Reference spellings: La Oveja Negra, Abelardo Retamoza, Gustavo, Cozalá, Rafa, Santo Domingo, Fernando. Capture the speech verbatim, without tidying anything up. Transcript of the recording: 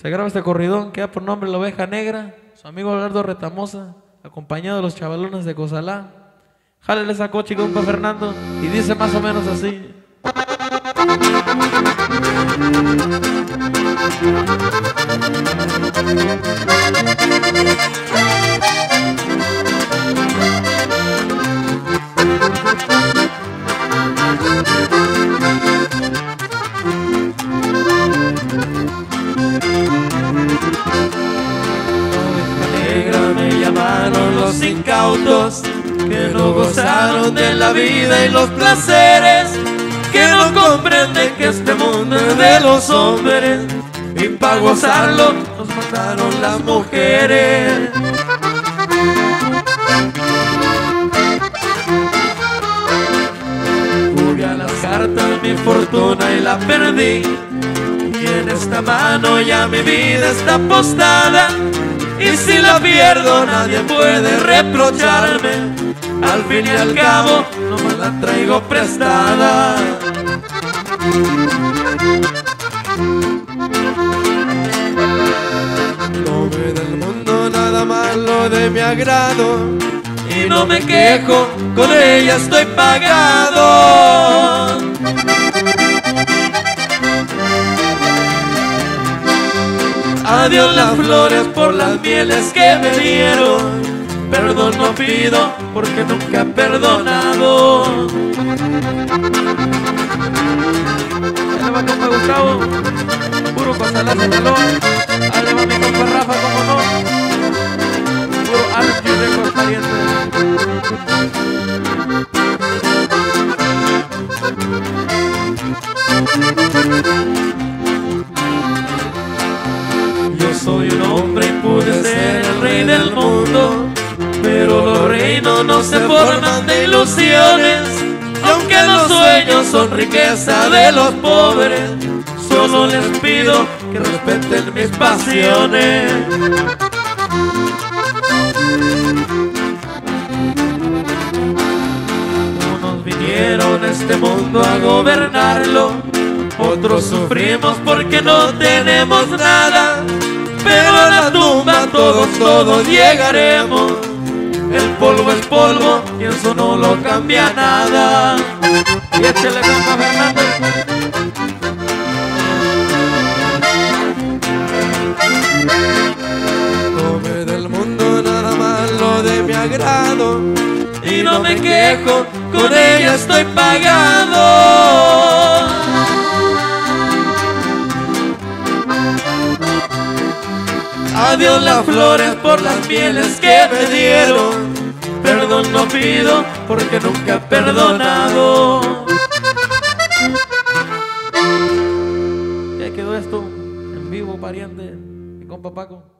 Se graba este corridón que da por nombre La Oveja Negra, su amigo Abelardo Retamoza, acompañado de los chavalones de Cozalá. Jálele esa coche, compa Fernando, y dice más o menos así. Los incautos que no gozaron de la vida y los placeres, que no comprenden que este mundo es de los hombres y para gozarlo nos mataron las mujeres. Jugué a las cartas mi fortuna y la perdí, y en esta mano ya mi vida está apostada. Y si la pierdo nadie puede reprocharme, al fin y al cabo no me la traigo prestada. Tomé del mundo nada malo de mi agrado, y no me quejo, con ella estoy pagado. Adiós las flores por las mieles que me dieron, perdón no pido porque nunca he perdonado. Ahí le va compa Gustavo, puro Cozalá de calor. Ahí le va mi compa Rafa, como no, puro alto y récord pariente. Soy un hombre y pude ser el rey del mundo, pero los reinos no se forman de ilusiones. Aunque los sueños son riqueza de los pobres, solo les pido que respeten mis pasiones. Unos vinieron a este mundo a gobernarlo, otros sufrimos porque no tenemos nada. Pero a la tumba todos, todos llegaremos. El polvo es polvo y eso no lo cambia nada. Y échale compa Fernando. Tomé del mundo nada malo de mi agrado, y no me quejo, con ella estoy pagado. Adiós las flores por las mieles que me dieron, perdón no pido porque nunca he perdonado. Ya quedó esto en vivo, pariente, y con papaco.